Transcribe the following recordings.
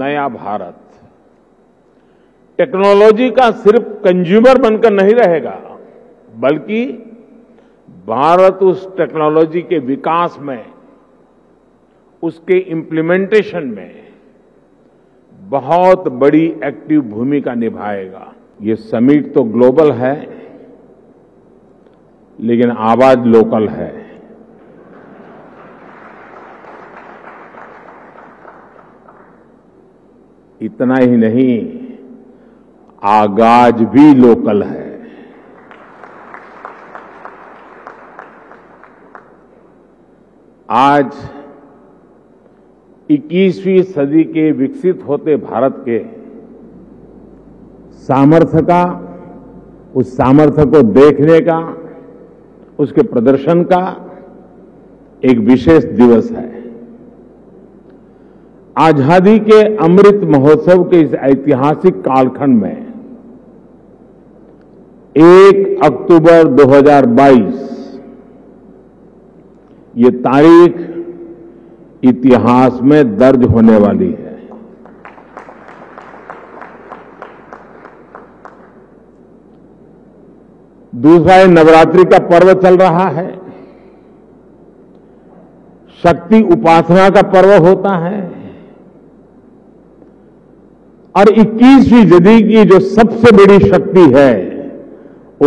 नया भारत टेक्नोलॉजी का सिर्फ कंज्यूमर बनकर नहीं रहेगा, बल्कि भारत उस टेक्नोलॉजी के विकास में, उसके इम्प्लीमेंटेशन में बहुत बड़ी एक्टिव भूमिका निभाएगा। ये समिट तो ग्लोबल है, लेकिन आवाज लोकल है। इतना ही नहीं, आगाज भी लोकल है। आज 21वीं सदी के विकसित होते भारत के सामर्थ्य का, उस सामर्थ्य को देखने का, उसके प्रदर्शन का एक विशेष दिवस है। आजादी के अमृत महोत्सव के इस ऐतिहासिक कालखंड में 1 अक्टूबर 2022 ये तारीख इतिहास में दर्ज होने वाली है। दूसरा है, नवरात्रि का पर्व चल रहा है, शक्ति उपासना का पर्व होता है, और 21वीं सदी की जो सबसे बड़ी शक्ति है,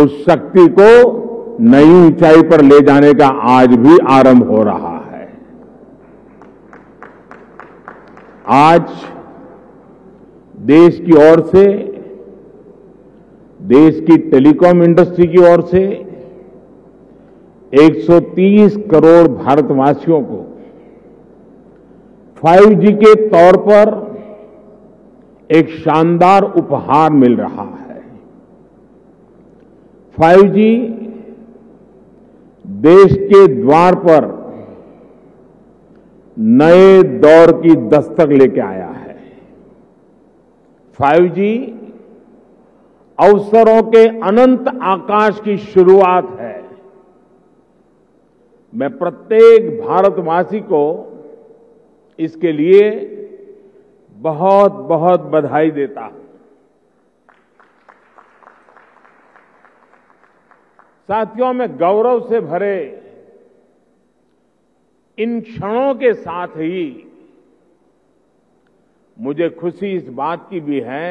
उस शक्ति को नई ऊंचाई पर ले जाने का आज भी आरंभ हो रहा है। आज देश की ओर से, देश की टेलीकॉम इंडस्ट्री की ओर से 130 करोड़ भारतवासियों को 5G के तौर पर एक शानदार उपहार मिल रहा है। 5G देश के द्वार पर नए दौर की दस्तक लेके आया है। 5G अवसरों के अनंत आकाश की शुरुआत है। मैं प्रत्येक भारतवासी को इसके लिए बहुत बहुत बधाई देता हूं। साथियों, मैं गौरव से भरे इन क्षणों के साथ ही मुझे खुशी इस बात की भी है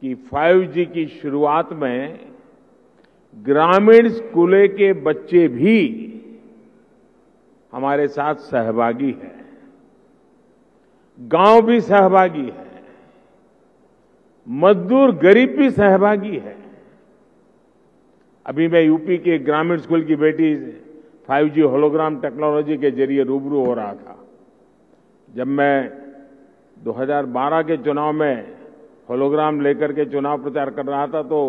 कि 5G की शुरुआत में ग्रामीण स्कूलों के बच्चे भी हमारे साथ सहभागी हैं, गांव भी सहभागी है, मजदूर गरीब भी सहभागी है। अभी मैं यूपी के ग्रामीण स्कूल की बेटी 5G होलोग्राम टेक्नोलॉजी के जरिए रूबरू हो रहा था। जब मैं 2012 के चुनाव में होलोग्राम लेकर के चुनाव प्रचार कर रहा था तो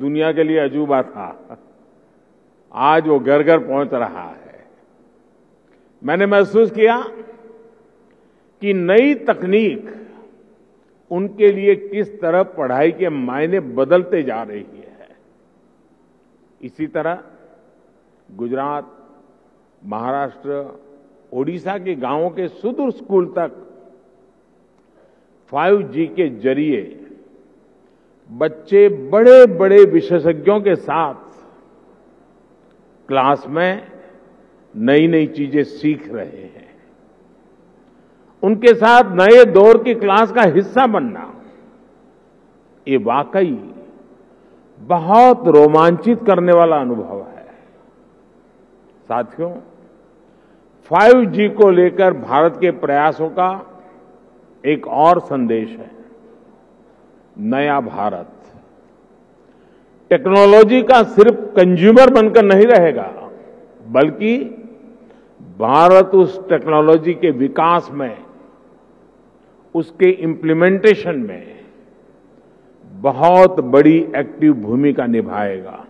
दुनिया के लिए अजूबा था, आज वो घर घर पहुंच रहा है। मैंने महसूस किया कि नई तकनीक उनके लिए किस तरह पढ़ाई के मायने बदलते जा रही है। इसी तरह गुजरात, महाराष्ट्र, ओडिशा के गांवों के सुदूर स्कूल तक 5G के जरिए बच्चे बड़े बड़े विशेषज्ञों के साथ क्लास में नई नई चीजें सीख रहे हैं। उनके साथ नए दौर की क्लास का हिस्सा बनना ये वाकई बहुत रोमांचित करने वाला अनुभव है। साथियों, 5G को लेकर भारत के प्रयासों का एक और संदेश है, नया भारत टेक्नोलॉजी का सिर्फ कंज्यूमर बनकर नहीं रहेगा, बल्कि भारत उस टेक्नोलॉजी के विकास में, उसके इम्प्लीमेंटेशन में बहुत बड़ी एक्टिव भूमिका निभाएगा।